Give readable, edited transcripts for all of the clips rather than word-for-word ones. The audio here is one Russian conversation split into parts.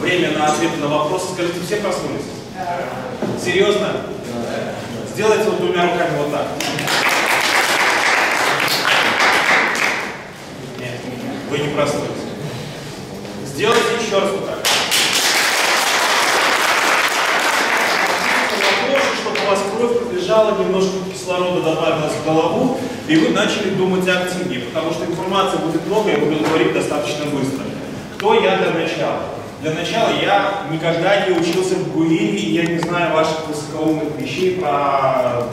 время на ответ на вопрос. Скажите, все проснулись? Серьезно? Сделайте вот двумя руками вот так. Нет, вы не проснулись. Сделайте еще раз вот так. Чтобы у вас кровь побежала, немножко кислорода добавилось в голову, и вы начали думать активнее, потому что информации будет много, я буду говорить достаточно быстро. Кто я для начала? Для начала я никогда не учился в ГУИРе, и я не знаю ваших высокоумных вещей про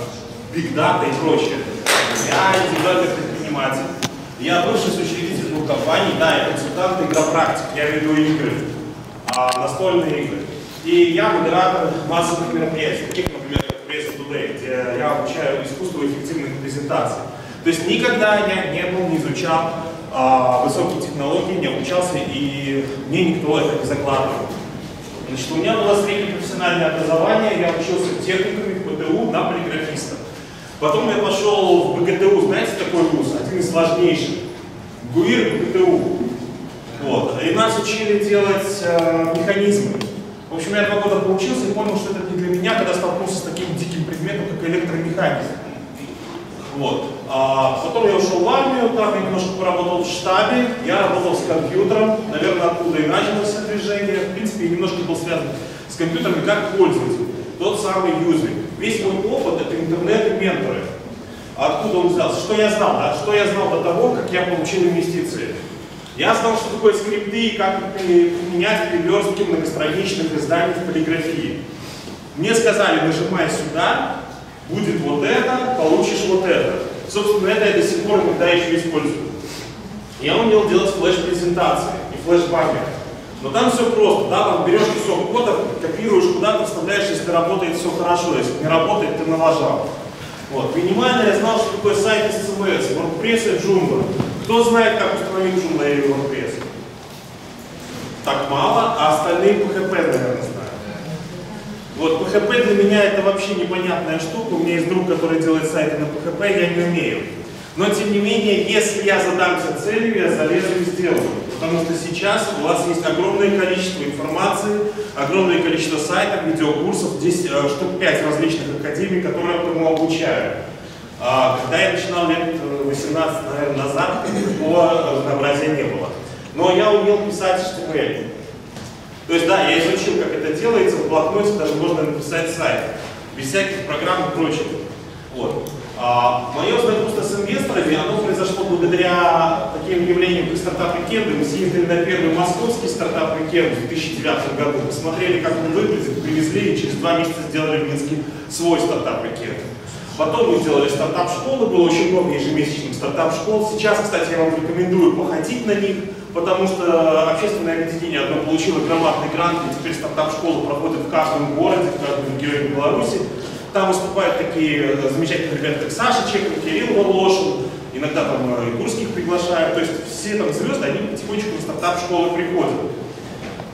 бигдата и прочее. Я индивидуальный предприниматель. Я бывший соучредитель двух компаний, да, я консультант и игропрактик, я веду игры, настольные игры. И я модератор массовых мероприятий, таких, например, как Press Today, где я обучаю искусству эффективных презентаций. То есть никогда я не был, не изучал высокие технологии, не обучался, и мне никто это не закладывал. Значит, у меня было среднее профессиональное образование, я учился в техникуме, в БТУ, на полиграфиста. Потом я пошел в БГТУ, знаете, такой вуз, один из сложнейших, ГУИР, БГТУ. Вот. И нас учили делать механизмы. В общем, я 2 года поучился и понял, что это не для меня, когда столкнулся с таким диким предметом, как электромеханика. Вот. Потом я ушел в армию, там я немножко поработал в штабе, я работал с компьютером, наверное, оттуда и началось это движение. В принципе, я немножко был связан с компьютерами как пользователь, тот самый юзер. Весь мой опыт — это интернет и менторы. Откуда он взялся? Что я знал? Да? Что я знал до того, как я получил инвестиции? Я знал, что такое скрипты и как применять переверстки многостраничных изданий в полиграфии. Мне сказали, нажимай сюда, будет вот это, получишь вот это. Собственно, это я до сих пор иногда еще использую. Я умел делать флеш-презентации и флеш-баннеры. Но там все просто, да, там берешь кусок кода, копируешь куда-то, вставляешь, если работает все хорошо, если не работает, ты налажал. Вот. Минимально я знал, что такое сайт из CMS, WordPress и Joomla. Кто знает, как установить Joomla или WordPress? Так мало, а остальные PHP, наверное, знают. Вот, PHP для меня это вообще непонятная штука. У меня есть друг, который делает сайты на PHP, я не умею. Но, тем не менее, если я задамся целью, я залезу и сделаю. Потому что сейчас у вас есть огромное количество информации, огромное количество сайтов, видеокурсов, 10, штук 5 различных академий, которые этому обучают. Когда я начинал лет 18, наверное, назад, такого разнообразия не было. Но я умел писать HTML. То есть, да, я изучил, как это делается, в блокноте даже можно написать сайт, без всяких программ и прочего. Вот. Мое знакомство с инвесторами, оно произошло благодаря таким явлениям, как Startup Weekend. Мы съездили на первый московский Startup Weekend в 2009 году, посмотрели, как он выглядит, привезли и через 2 месяца сделали в Минске свой Startup Weekend. Потом мы сделали стартап-школы, было очень много ежемесячных стартап-школ. Сейчас, кстати, я вам рекомендую походить на них, потому что общественное объединение одно получило громадный грант, и теперь стартап-школы проходят в каждом городе, в каждом регионе Беларуси. Там выступают такие замечательные ребята, как Саша Чеков, Кирилл Волошин, иногда там и Курских приглашают. То есть все там звезды, они потихонечку в стартап-школы приходят.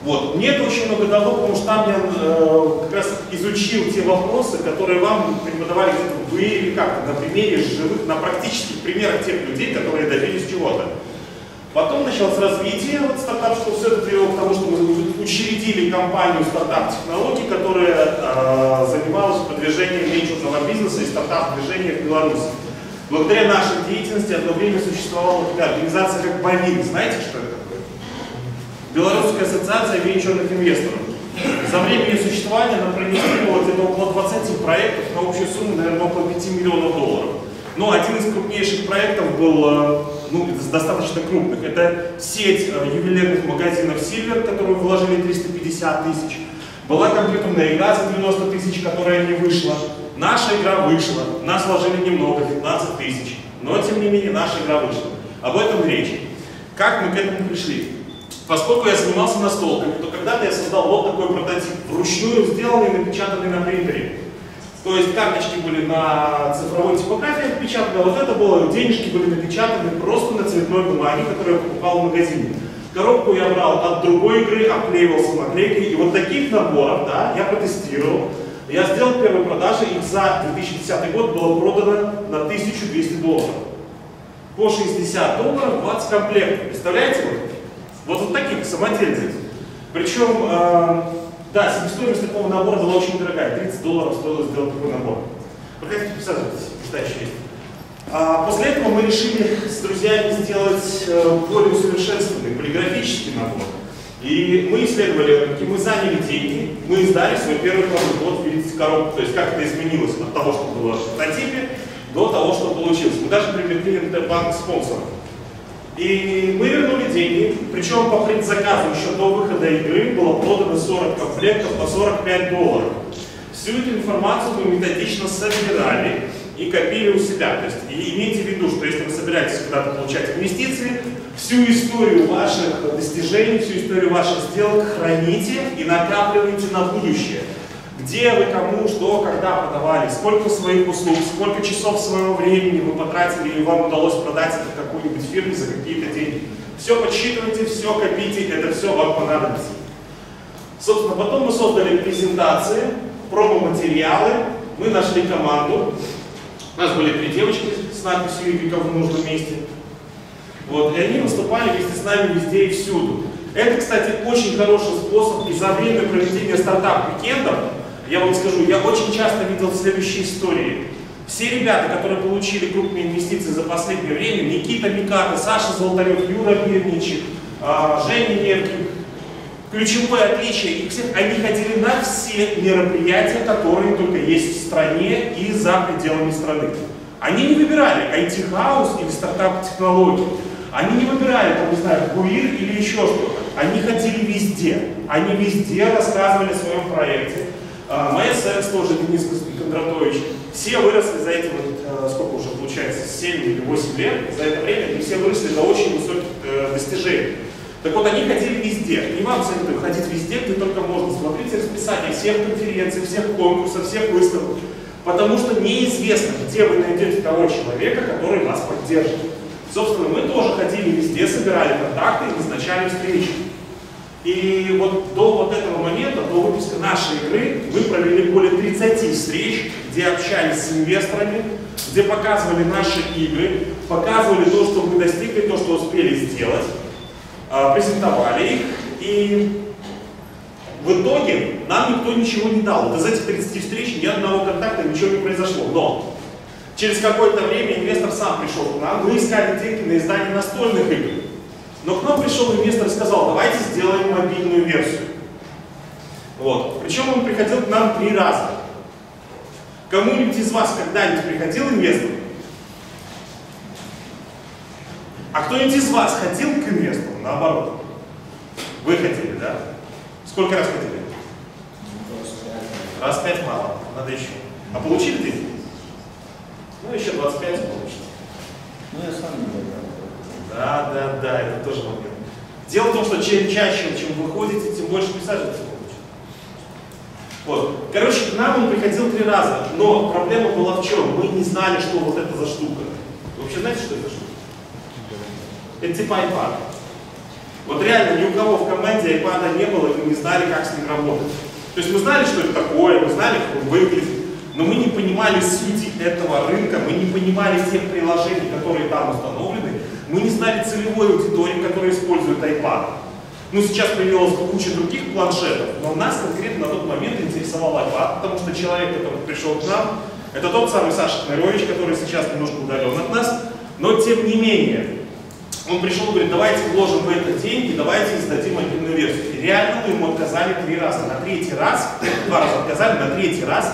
Вот. Мне это очень много дало, потому что там я как раз изучил те вопросы, которые вам преподавали где-то в ГУИРе или как-то на примере живых, на практических примерах тех людей, которые добились чего-то. Потом началось развитие вот, стартап-школ, все это привело к тому, что мы учредили компанию Стартап Технологий, которая занималась продвижением венчурного бизнеса и стартап-движения в Беларуси. Благодаря нашей деятельности одно время существовала такая организация, как БАВИН. Знаете, что это? Белорусская ассоциация венчурных инвесторов. За время ее существования она проинвестировала где-то около 20 проектов на общую сумму, наверное, около $5 миллионов. Но один из крупнейших проектов был, ну, достаточно крупных. Это сеть ювелирных магазинов Silver, в которую вложили 350 тысяч. Была компьютерная игра за 90 тысяч, которая не вышла. Наша игра вышла. Нас вложили немного, 15 тысяч. Но, тем не менее, наша игра вышла. Об этом речь. Как мы к этому пришли? Поскольку я занимался настолками, то когда-то я создал вот такой прототип, вручную сделанный и напечатанный на принтере. То есть карточки были на цифровой типографии отпечатаны, а вот это было, денежки были напечатаны просто на цветной бумаге, которую я покупал в магазине. Коробку я брал от другой игры, обклеивал самоклейкой, и вот таких наборов, да, я протестировал. Я сделал первые продажи, их за 2010 год было продано на $1200. По $60, 20 комплектов, представляете? Вот таких самодельных. Причем, да, себестоимость такого набора была очень дорогая. $30 стоило сделать такой набор. Проходите, присаживайтесь, почитайте, есть. После этого мы решили с друзьями сделать более усовершенствованный полиграфический набор. И мы исследовали рынки, мы заняли деньги, мы издали свой первый продукт, видите, коробку, то есть как это изменилось от того, что было в прототипе, до того, что получилось. Мы даже привлекли банк спонсоров. И мы вернули деньги, причем по предзаказу еще до выхода игры было продано 40 комплектов по $45. Всю эту информацию мы методично собирали и копили у себя. То есть, и имейте в виду, что если вы собираетесь куда-то получать инвестиции, всю историю ваших достижений, всю историю ваших сделок храните и накапливайте на будущее. Где вы кому, что, когда продавали, сколько своих услуг, сколько часов своего времени вы потратили или вам удалось продать это какую-нибудь фирму за какие-то деньги. Все подсчитывайте, все копите, это все вам понадобится. Собственно, потом мы создали презентации, промо-материалы, мы нашли команду. У нас были 3 девочки с надписью «Юрика в нужном месте». Вот, и они выступали вместе с нами везде и всюду. Это, кстати, очень хороший способ, и за время проведения стартап-уикендов, я вам скажу, я очень часто видел следующие истории. Все ребята, которые получили крупные инвестиции за последнее время, Никита Миката, Саша Золотарев, Юра Бирничик, Женя Неркин, ключевое отличие их всех, они ходили на все мероприятия, которые только есть в стране и за пределами страны. Они не выбирали IT-хаус или стартап технологии. Они не выбирали, там, не знаю, ГУИР или еще что-то. Они ходили везде. Они везде рассказывали о своем проекте. Моя секс тоже, Денис Кондратович. Все выросли за эти, сколько уже получается, 7 или 8 лет. За это время они все выросли до очень высоких достижений. Так вот, они ходили везде. И вам советую ходить везде, где только можно. Смотрите расписание всех конференций, всех конкурсов, всех выставок. Потому что неизвестно, где вы найдете того человека, который вас поддержит. Собственно, мы тоже ходили везде, собирали контакты и назначали встречи. И вот до вот этого момента, до выпуска нашей игры, мы провели более 30 встреч, где общались с инвесторами, где показывали наши игры, показывали то, что мы достигли, то, что успели сделать, презентовали их. И в итоге нам никто ничего не дал. Вот из этих 30 встреч ни одного контакта ничего не произошло. Но через какое-то время инвестор сам пришел к нам. Мы искали деньги на издание настольных игр. Но к нам пришел инвестор и сказал, давайте сделаем мобильную версию. Вот. Причем он приходил к нам 3 раза. Кому-нибудь из вас когда-нибудь приходил инвестор? А кто-нибудь из вас ходил к инвестору? Наоборот. Вы ходили, да? Сколько раз ходили? Раз 5 мало, надо еще. А получили деньги? Ну, еще 25 получится. Ну, я сам не понимаю. Да, это тоже момент. Дело в том, что чем чаще, чем вы ходите, тем больше присаживаться получится. Вот. Короче, к нам он приходил 3 раза, но проблема была в чем? Мы не знали, что вот это за штука. Вы вообще знаете, что это за штука? Это типа iPad. Вот реально ни у кого в команде iPad не было, и мы не знали, как с ним работать. То есть мы знали, что это такое, мы знали, как он выглядит, но мы не понимали сути этого рынка, мы не понимали всех приложений, которые там установлены, мы не знали целевой аудитории, которая использует iPad. Ну, сейчас появилась куча других планшетов, но нас конкретно на тот момент интересовал iPad, потому что человек, который пришел к нам, это тот самый Саша Кнырович, который сейчас немножко удален от нас, но тем не менее. Он пришел и говорит, давайте вложим в это деньги, давайте издадим мобильную версию. И реально мы ему отказали 3 раза. На 3-й раз, 2 раза отказали, на 3-й раз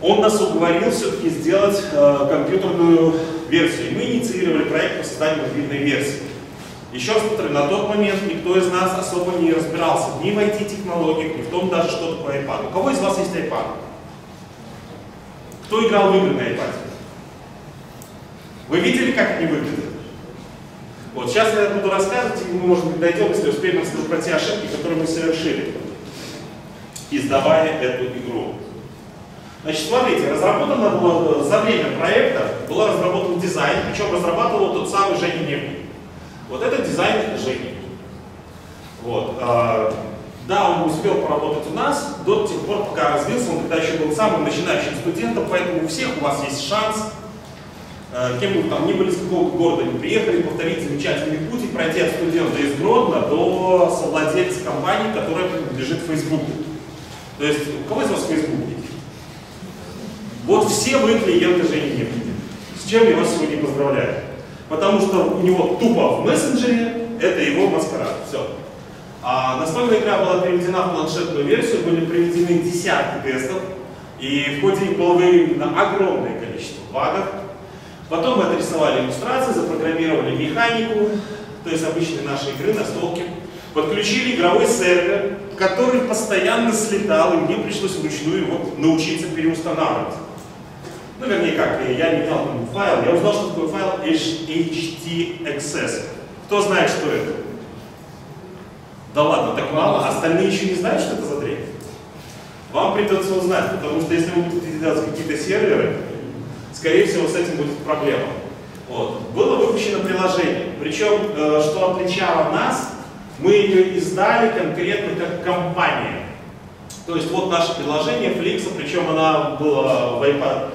он нас уговорил все-таки сделать компьютерную версию. И мы инициировали проект по созданию мобильной версии. Еще раз повторю, на тот момент никто из нас особо не разбирался ни в IT-технологиях, ни в том даже, что такое iPad. У кого из вас есть iPad? Кто играл в игры на iPad? Вы видели, как они выглядят? Вот, сейчас я буду рассказывать, и мы, может быть, дойдем, если успеем, расскажу про те ошибки, которые мы совершили, издавая эту игру. Значит, смотрите, разработано было, за время проекта был разработан дизайн, причем разрабатывал тот самый Женя Неркин. Вот это дизайн Жени. Вот. Да, он успел поработать у нас до тех пор, пока развился, он тогда еще был самым начинающим студентом, поэтому у всех у вас есть шанс кем бы там ни были, с какого города они приехали, повторить замечательный путь и пройти от студента из Гродно до совладельца компании, которая принадлежит Фейсбуку. То есть, у кого из вас Фейсбук есть? Вот все вы клиенты Жени Неркина. С чем я вас сегодня поздравляю. Потому что у него тупо в мессенджере, это его маскарад. Все. А настольная игра была переведена в планшетную версию, были проведены десятки тестов, и в ходе их было выявлено огромное количество багов. Потом мы отрисовали иллюстрации, запрограммировали механику, то есть обычные наши игры, настолки. Подключили игровой сервер, который постоянно слетал, и мне пришлось вручную его научиться переустанавливать. Ну, вернее, как, я не дал ему файл, я узнал, что такое файл htaccess. Кто знает, что это? Да ладно, так мало, остальные еще не знают, что это за дрянь. Вам придется узнать, потому что если вы будете делать какие-то серверы, скорее всего, с этим будет проблема. Вот. Было выпущено приложение, причем, что отличало нас, мы ее издали конкретно как компания. То есть вот наше приложение Flix, причем она была в iPad,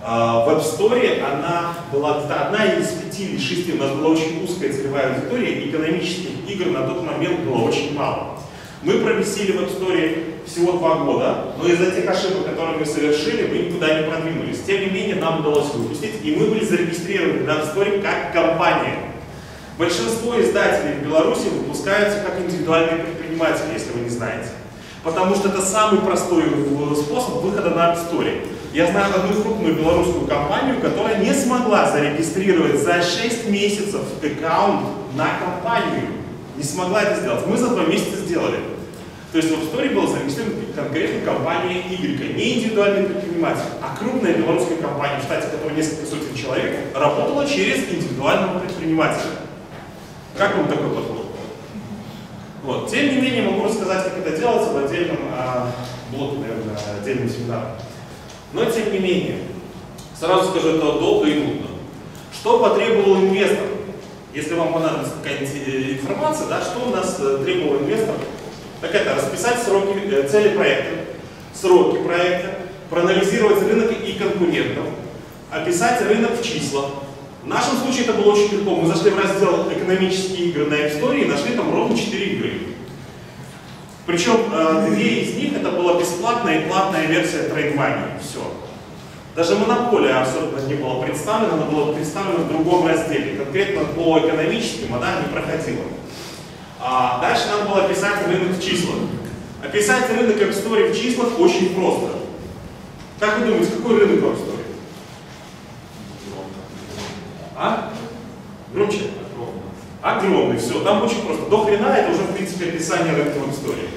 в App Store, она была одна из 5 или 6, у нас была очень узкая целевая аудитория, экономических игр на тот момент было очень мало. Мы провисели в App Store всего 2 года, но из-за тех ошибок, которые мы совершили, мы никуда не продвинулись. Тем не менее, нам удалось выпустить, и мы были зарегистрированы на App Store как компания. Большинство издателей в Беларуси выпускаются как индивидуальные предприниматели, если вы не знаете. Потому что это самый простой способ выхода на App Store. Я знаю одну крупную белорусскую компанию, которая не смогла зарегистрировать за 6 месяцев аккаунт на компанию. Не смогла это сделать. Мы за 2 месяца сделали. То есть в App Store была зарегистрирована конкретно компания Y. Не индивидуальный предприниматель, а крупная белорусская компания в штате, которая несколько сотен человек, работала через индивидуального предпринимателя. Как вам такой подход? Вот. Тем не менее, могу рассказать, как это делается в отдельном блоке, наверное, отдельном семинаре. Но тем не менее, сразу скажу, это долго и нудно. Что потребовал инвестор? Если вам понадобится какая-нибудь информация, да, что у нас требовал инвестор? Так это расписать сроки, цели проекта, сроки проекта, проанализировать рынок и конкурентов, описать рынок в числах. В нашем случае это было очень легко. Мы зашли в раздел «Экономические игры» на App Store и нашли там ровно 4 игры. Причем 2 из них это была бесплатная и платная версия Trade Money. Все. Даже монополия абсолютно не была представлена, она была представлена в другом разделе. Конкретно по экономическим она не проходила. А дальше надо было описать рынок в числах. Описать рынок App Store в числах очень просто. Как вы думаете, какой рынок App Store? А? Громче? Огромный, все. Там очень просто. До хрена это уже, в принципе, описание рынка в истории.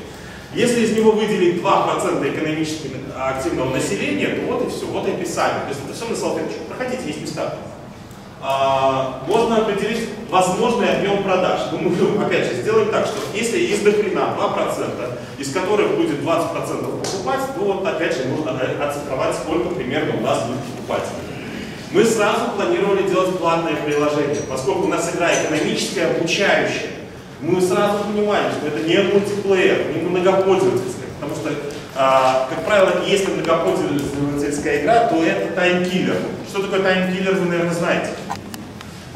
Если из него выделить 2% экономически активного населения, то вот и все, вот и описание. То есть это все на салфеточку. Проходите, есть места. Можно определить возможный объем продаж. Ну, мы, опять же, сделаем так, что если из до хрена 2%, из которых будет 20% покупать, то вот, опять же, нужно оцифровать, сколько примерно у нас будет покупателей. Мы сразу планировали делать платное приложение, поскольку у нас игра экономическая, обучающая. Мы сразу понимали, что это не мультиплеер, не многопользовательская, потому что, как правило, если многопользовательская игра, то это таймкиллер. Что такое таймкиллер, вы, наверное, знаете.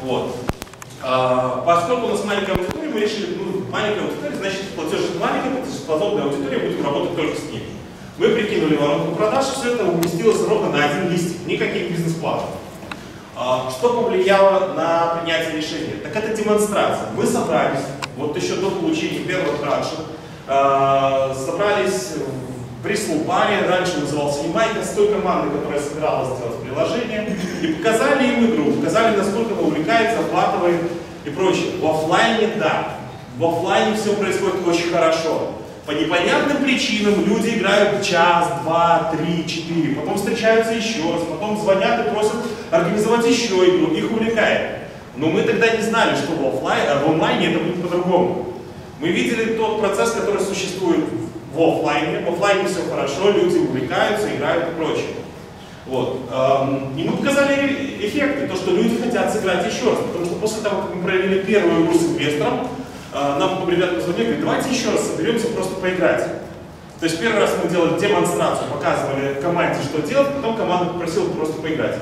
Вот. Поскольку у нас маленькая аудитория, мы решили, ну, маленькая аудитория, значит, платеж маленькая, платежеспособная аудитория, будем работать только с ней. Мы прикинули воронку продаж, все это уместилось ровно на 1 листик, никаких бизнес-планов. Что повлияло на принятие решения? Так это демонстрация. Мы собрались, вот еще до получения первого транша, собрались в пресс-клубе, раньше назывался «Ямайка», с той командой, которая собиралась сделать приложение, и показали им игру, показали, насколько она увлекается, охватывает и прочее. В офлайне да, в офлайне все происходит очень хорошо. По непонятным причинам люди играют час, 2, 3, 4, потом встречаются еще раз, потом звонят и просят организовать еще игру, их увлекает. Но мы тогда не знали, что в онлайне это будет по-другому. Мы видели тот процесс, который существует в офлайне. В офлайне все хорошо, люди увлекаются, играют и прочее. Вот. И мы показали эффекты, то, что люди хотят сыграть еще раз, потому что после того, как мы провели первую игру с инвестором, нам ребята позвонили, говорят, давайте еще раз соберемся просто поиграть. То есть первый раз мы делали демонстрацию, показывали команде, что делать, потом команда попросила просто поиграть.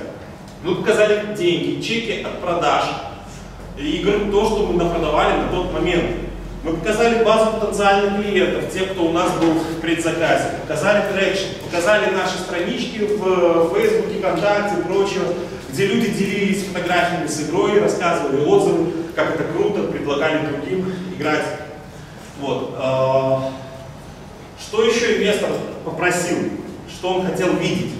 Мы показали деньги, чеки от продаж, игр, то, что мы напродавали на тот момент. Мы показали базу потенциальных клиентов, тех, кто у нас был в предзаказе, показали трекшн, показали наши странички в Фейсбуке, ВКонтакте и прочее, где люди делились фотографиями с игрой, рассказывали отзывы, как это круто, предлагали другим играть. Вот. Что еще инвестор попросил, что он хотел видеть?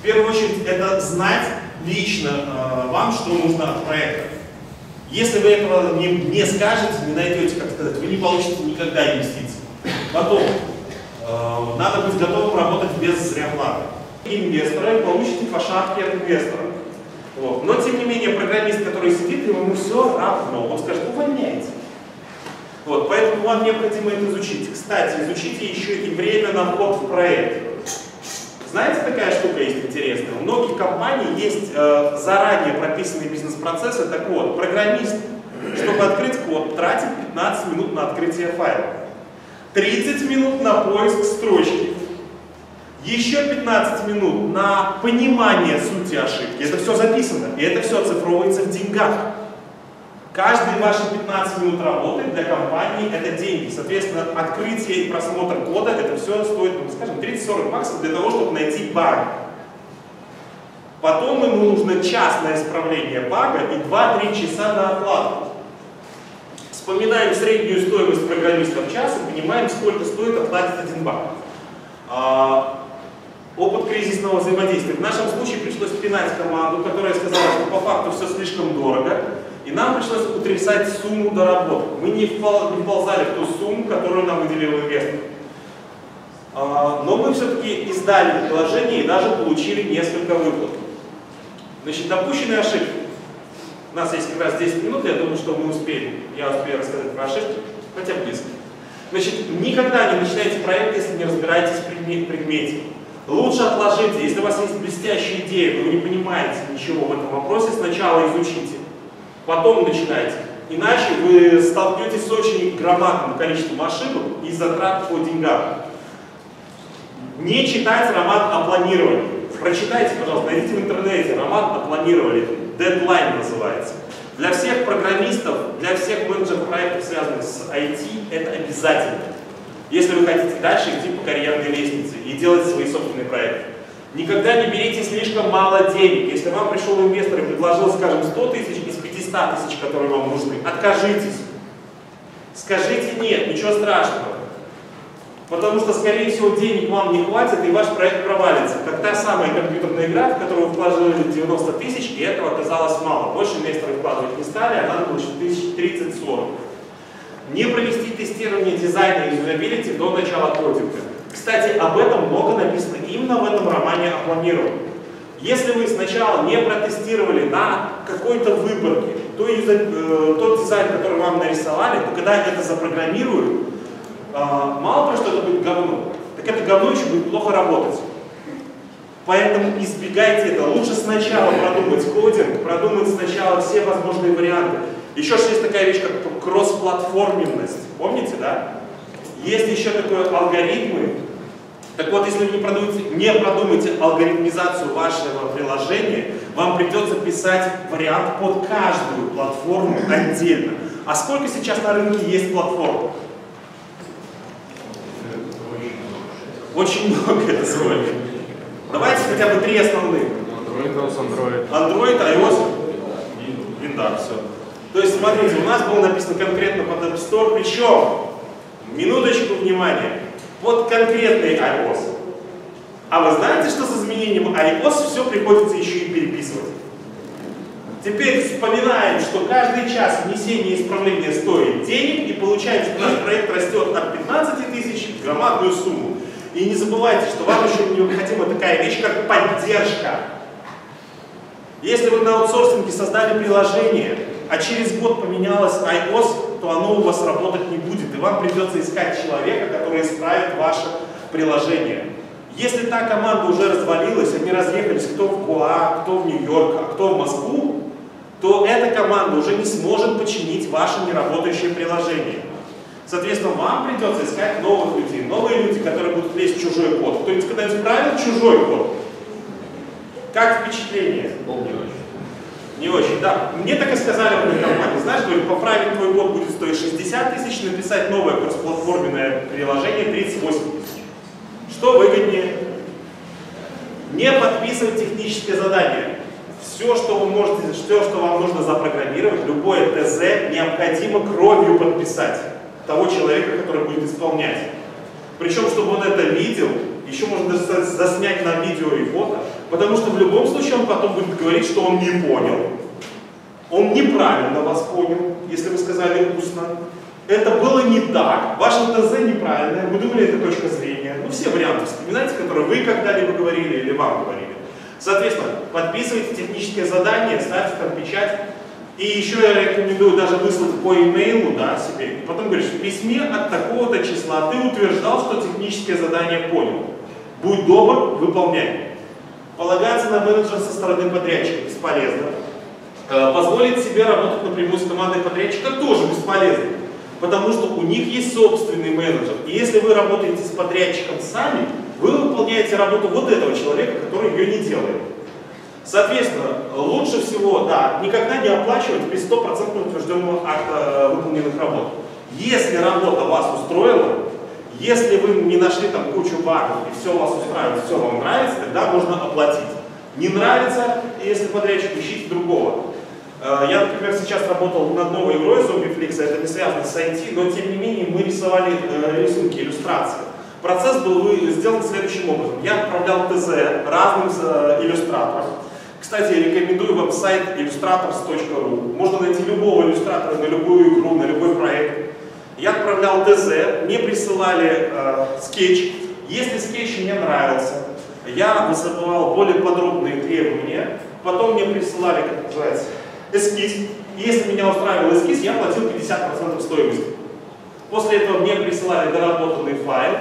В первую очередь, это знать лично вам, что нужно от проекта. Если вы этого не скажете, не найдете, как сказать, вы не получите никогда инвестиций. Потом, надо быть готовым работать без зарплаты. Инвесторы получите по шапке от инвестора. Вот. Но, тем не менее, программист, который сидит, ему все равно. Он скажет, увольняйте. Вот. Поэтому вам необходимо это изучить. Кстати, изучите еще и время на вход в проект. Знаете, такая штука есть интересная. У многих компаний есть заранее прописанные бизнес-процессы. Так вот, программист, чтобы открыть код, тратит 15 минут на открытие файла, 30 минут на поиск строчки, еще 15 минут на понимание сути ошибки. Это все записано, и это все оцифровывается в деньгах. Каждые ваши 15 минут работы для компании – это деньги. Соответственно, открытие и просмотр кода – это все стоит, скажем, 30-40 баксов для того, чтобы найти баг. Потом ему нужно час на исправление бага и 2-3 часа на оплату. Вспоминаем среднюю стоимость программиста в час и понимаем, сколько стоит оплатить один баг. Опыт кризисного взаимодействия. В нашем случае пришлось пинать команду, которая сказала, что по факту все слишком дорого. И нам пришлось утрясать сумму доработок. Мы не вползали в ту сумму, которую нам выделил инвестор. Но мы все-таки издали приложение и даже получили несколько выплат. Значит, допущенные ошибки. У нас есть как раз 10 минут, я думаю, что мы успеем. Я успею рассказать про ошибки, хотя близко. Значит, никогда не начинайте проект, если не разбираетесь в предмете. Лучше отложите. Если у вас есть блестящая идея, но вы не понимаете ничего в этом вопросе, сначала изучите. Потом начинайте. Иначе вы столкнетесь с очень громадным количеством ошибок и затрат по деньгам. Не читайте роман о планировании. Прочитайте, пожалуйста, найдите в интернете роман о планировании. Дедлайн называется. Для всех программистов, для всех менеджеров проектов, связанных с IT, это обязательно. Если вы хотите дальше идти по карьерной лестнице и делать свои собственные проекты. Никогда не берите слишком мало денег. Если вам пришел инвестор и предложил, скажем, 100 тысяч из 500 тысяч, которые вам нужны, откажитесь. Скажите нет, ничего страшного. Потому что, скорее всего, денег вам не хватит и ваш проект провалится. Как та самая компьютерная игра, в которую вложили 90 тысяч, и этого оказалось мало. Больше инвесторы вкладывать не стали, а надо получить 30-40. Не провести тестирование дизайна и юзабилити до начала кодинга. Кстати, об этом много написано именно в этом романе о планировании. Если вы сначала не протестировали на какой-то выборке тот дизайн, который вам нарисовали, то когда они это запрограммируют, мало ли что это будет говно. Так это говно еще будет плохо работать. Поэтому избегайте этого. Лучше сначала продумать кодинг, продумать сначала все возможные варианты. Еще же есть такая вещь, как кроссплатформенность. Помните, да? Есть еще такое алгоритмы. Так вот, если вы не продумаете алгоритмизацию вашего приложения, вам придется писать вариант под каждую платформу отдельно. А сколько сейчас на рынке есть платформ? Очень много, это сколько. Давайте хотя бы 3 основных. Android, iOS, Windows. Все. То есть, смотрите, у нас было написано конкретно под App Store, причем, минуточку внимания, вот конкретный iOS. А вы знаете, что с изменением iOS все приходится еще и переписывать? Теперь вспоминаем, что каждый час внесения исправления стоит денег, и получаем, что наш проект растет от 15 тысяч в громадную сумму. И не забывайте, что вам еще необходима такая вещь, как поддержка. Если вы на аутсорсинге создали приложение, а через год поменялось iOS, то оно у вас работать не будет, и вам придется искать человека, который исправит ваше приложение. Если та команда уже развалилась, они разъехались кто в Гоа, кто в Нью-Йорк, а кто в Москву, то эта команда уже не сможет починить ваше неработающее приложение. Соответственно, вам придется искать новых людей, новые люди, которые будут лезть в чужой код. Кто-нибудь когда-нибудь правил чужой код? Как впечатление? Не очень, да. Мне так и сказали в этой компании, знаешь, говорит, поправить твой код будет стоить 60 тысяч, написать новое кроссплатформенное приложение 38 тысяч. Что выгоднее? Не подписывать технические задания. Все, что вы можете, все, что вам нужно запрограммировать, любое ТЗ необходимо кровью подписать того человека, который будет исполнять. Причем, чтобы он это видел, еще можно даже заснять на видео и фото, потому что в любом случае он потом будет говорить, что он не понял, он неправильно вас понял, если вы сказали устно. Это было не так, ваше ТЗ неправильное, вы думали, это точка зрения. Ну, все варианты вспоминайте, которые вы когда-либо говорили или вам говорили. Соответственно, подписывайте технические задания, ставьте там печать. И еще я рекомендую даже выслать по имейлу, да, себе. И потом говоришь, в письме от такого-то числа ты утверждал, что технические задания понял. Будь добр, выполняй. Полагаться на менеджера со стороны подрядчика бесполезно. Позволить себе работать напрямую с командой подрядчика тоже бесполезно. Потому что у них есть собственный менеджер. И если вы работаете с подрядчиком сами, вы выполняете работу вот этого человека, который ее не делает. Соответственно, лучше всего, да, никогда не оплачивать без 100% утвержденного акта выполненных работ. Если работа вас устроила, если вы не нашли там кучу багов и все вас устраивает, все вам нравится, тогда можно оплатить. Не нравится, если подрядчик, ищите другого. Я, например, сейчас работал над новой игрой «Зомби-фликса», это не связано с IT, но тем не менее мы рисовали рисунки, иллюстрации. Процесс был сделан следующим образом. Я отправлял ТЗ разным иллюстраторам. Кстати, я рекомендую вам сайт illustrators.ru. Можно найти любого иллюстратора на любую игру, на любой проект. Я отправлял ТЗ, мне присылали скетч. Если скетч мне нравился, я высылал более подробные требования. Потом мне присылали, как называется, эскиз. Если меня устраивал эскиз, я платил 50% стоимости. После этого мне присылали доработанный файл.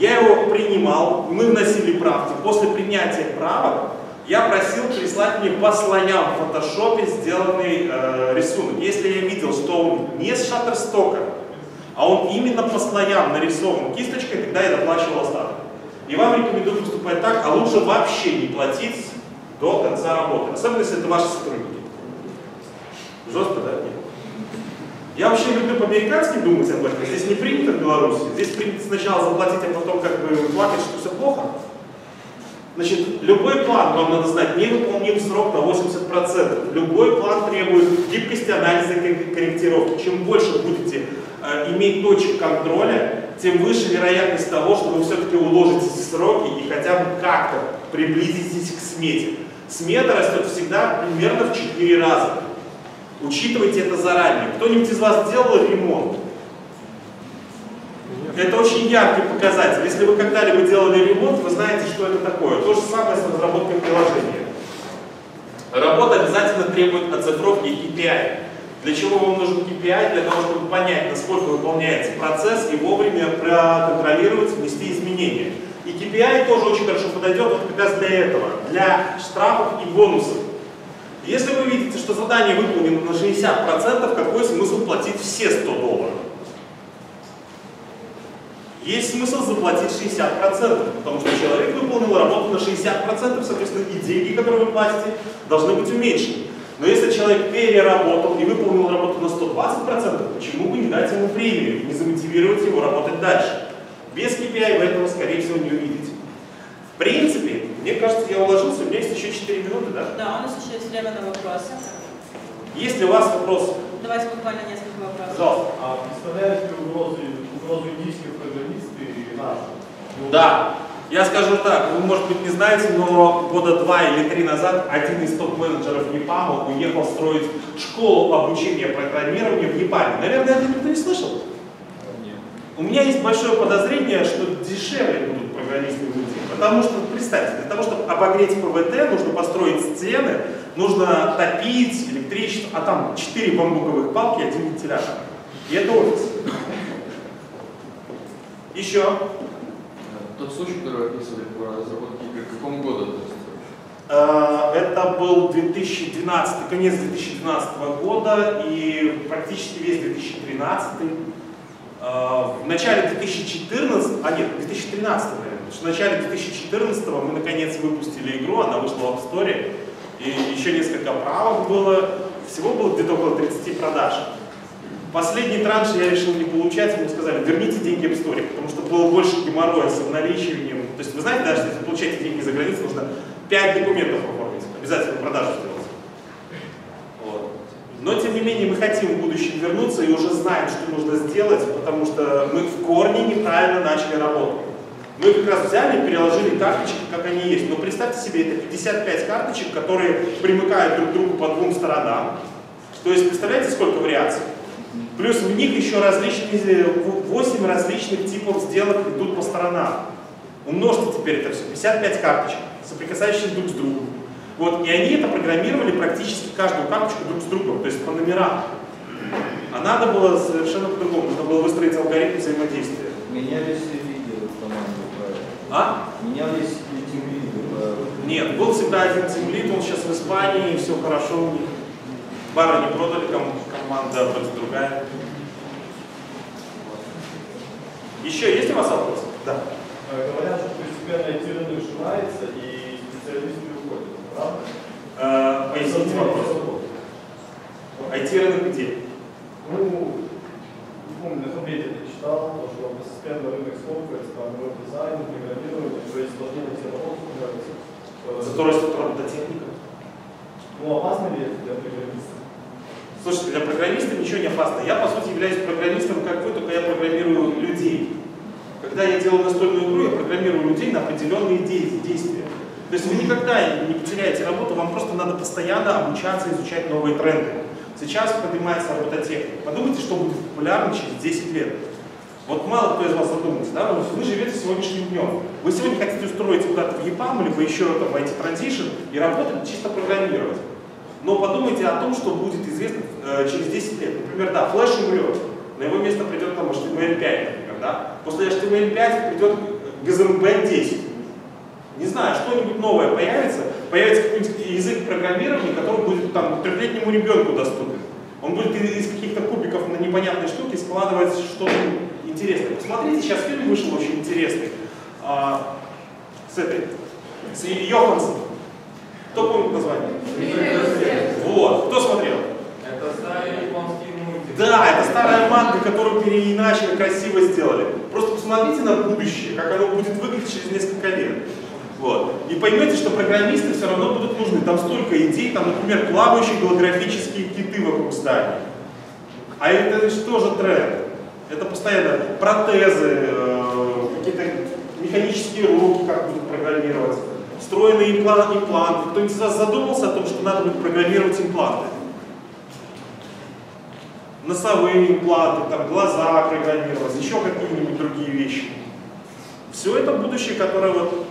Я его принимал, мы вносили правки. После принятия правок я просил прислать мне по слоям в фотошопе сделанный рисунок. Если я видел, что он не с шаттерстока, а он именно по слоям нарисован кисточкой, тогда я доплачивал остаток. И вам рекомендую поступать так, а лучше вообще не платить до конца работы. Особенно, если это ваши сотрудники. Жестко, да? Нет. Я вообще люблю по-американски думать об этом. Здесь не принято в Беларуси. Здесь принято сначала заплатить, а потом как бы плакать, что все плохо. Значит, любой план, вам надо знать, невыполним срок на 80%. Любой план требует гибкости, анализа и корректировки. Чем больше будете иметь точек контроля, тем выше вероятность того, что вы все-таки уложитесь в сроки и хотя бы как-то приблизитесь к смете. Смета растет всегда примерно в 4 раза. Учитывайте это заранее. Кто-нибудь из вас делал ремонт? Это очень яркий показатель. Если вы когда-либо делали ремонт, вы знаете, что это такое. То же самое с разработкой приложения. Работа обязательно требует оцифровки KPI. Для чего вам нужен KPI? Для того, чтобы понять, насколько выполняется процесс и вовремя проконтролировать, внести изменения. И KPI тоже очень хорошо подойдет вот как раз для этого, для штрафов и бонусов. Если вы видите, что задание выполнено на 60%, какой смысл платить все $100? Есть смысл заплатить 60%, потому что человек выполнил работу на 60%, соответственно, и деньги, которые вы платите, должны быть уменьшены. Но если человек переработал и выполнил работу на 120%, почему бы не дать ему премию, не замотивировать его работать дальше? Без KPI вы этого, скорее всего, не увидите. В принципе, мне кажется, я уложился, у меня есть еще 4 минуты, да? Да, у нас еще есть время на вопросы. Есть ли у вас вопросы? Давайте буквально несколько вопросов. Пожалуйста. А представляете ли угрозу индийских программистов и наших? Да. Я скажу так, вы, может быть, не знаете, но года 2 или 3 назад один из топ-менеджеров ЕПАМа уехал строить школу обучения программированию в Непале. Наверное, это никто не слышал? Нет. У меня есть большое подозрение, что дешевле будут программисты в Индии. Потому что, представьте, для того, чтобы обогреть ПВТ, нужно построить стены, нужно топить, электричество, а там 4 бамбуковых палки, 1 вентилятор. И это офис. Еще. Тот случай, который описывали по разработке игр, к какому году? Это был 2012, конец 2012 года и практически весь 2013. В начале 2013, наверное, в начале 2014 мы наконец выпустили игру, она вышла в App Store, и еще несколько правок было, всего было где-то около 30 продаж. Последний транш я решил не получать, ему сказали, верните деньги App Store, потому что было больше геморроя с обналичиванием. То есть вы знаете, даже если вы получаете деньги за границу, нужно 5 документов оформить, обязательно продажу сделать. Вот. Но тем не менее мы хотим в будущем вернуться и уже знаем, что нужно сделать, потому что мы в корне неправильно начали работу. Мы как раз взяли и переложили карточки, как они есть. Но представьте себе, это 55 карточек, которые примыкают друг к другу по двум сторонам. То есть представляете, сколько вариаций? Плюс в них еще различные, 8 различных типов сделок идут по сторонам. Умножьте теперь это все, 55 карточек, соприкасающихся друг с другом. Вот, и они это программировали практически каждую карточку друг с другом, то есть по номерам. А надо было совершенно по-другому, нужно было выстроить алгоритм взаимодействия. Менялись ли лидеры в команде? А? Менялись ли тимлиды? Нет, был всегда один тимлид, он сейчас в Испании, все хорошо у них. Бары не продали, команда вроде другая. Еще есть у вас вопросы? Да. Говорят, что постепенно IT рынок сжимается и специалисты уходят, правда? Поясните вопрос. IT рынок где? Ну, не помню, на Фабрете я читал, что постепенно рынок схлопывается, там веб-дизайн, программирование, то есть сложнее все работы справляются. Зато растет робототехника. Ну, опасно ли это для программиста? Слушайте, для программиста ничего не опасно. Я, по сути, являюсь программистом, как вы, только я программирую людей. Когда я делаю настольную игру, я программирую людей на определенные действия. То есть вы никогда не потеряете работу, вам просто надо постоянно обучаться, изучать новые тренды. Сейчас поднимается робототехника. Подумайте, что будет популярно через 10 лет. Вот мало кто из вас задумался, да? Вы живете сегодняшним днем. Вы сегодня хотите устроиться куда-то в ЕПАМ, либо еще там в IT-транзишн и работать чисто программировать. Но подумайте о том, что будет известно через 10 лет. Например, да, флеш умрет, на его место придет там HTML5, например, да? После HTML5 придет ГЗМБ10. Не знаю, что-нибудь новое появится, какой-нибудь язык программирования, который будет там трехлетнему ребенку доступен. Он будет из каких-то кубиков на непонятной штуке складывать что-то интересное. Посмотрите, сейчас фильм вышел очень интересный. С Йохансом. Кто помнит название? Вот, кто смотрел? Это старый японский мультик. Да, это старая манга, которую переиначили, красиво сделали. Просто посмотрите на будущее, как оно будет выглядеть через несколько лет. Вот. И поймете, что программисты все равно будут нужны. Там столько идей, там, например, плавающие голографические киты вокруг здания. А это что же тренд? Это постоянно протезы, какие-то механические руки, как будут программировать. Встроенные импланты. Кто-нибудь из вас задумался о том, что надо будет программировать импланты? Носовые импланты, там, глаза программировать, еще какие-нибудь другие вещи. Все это будущее, которое вот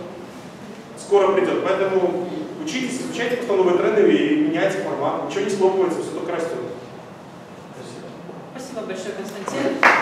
скоро придет. Поэтому учитесь, изучайте кто новые тренды и меняйте формат. Ничего не сломывается, все только растет. Спасибо. Спасибо большое, Константин.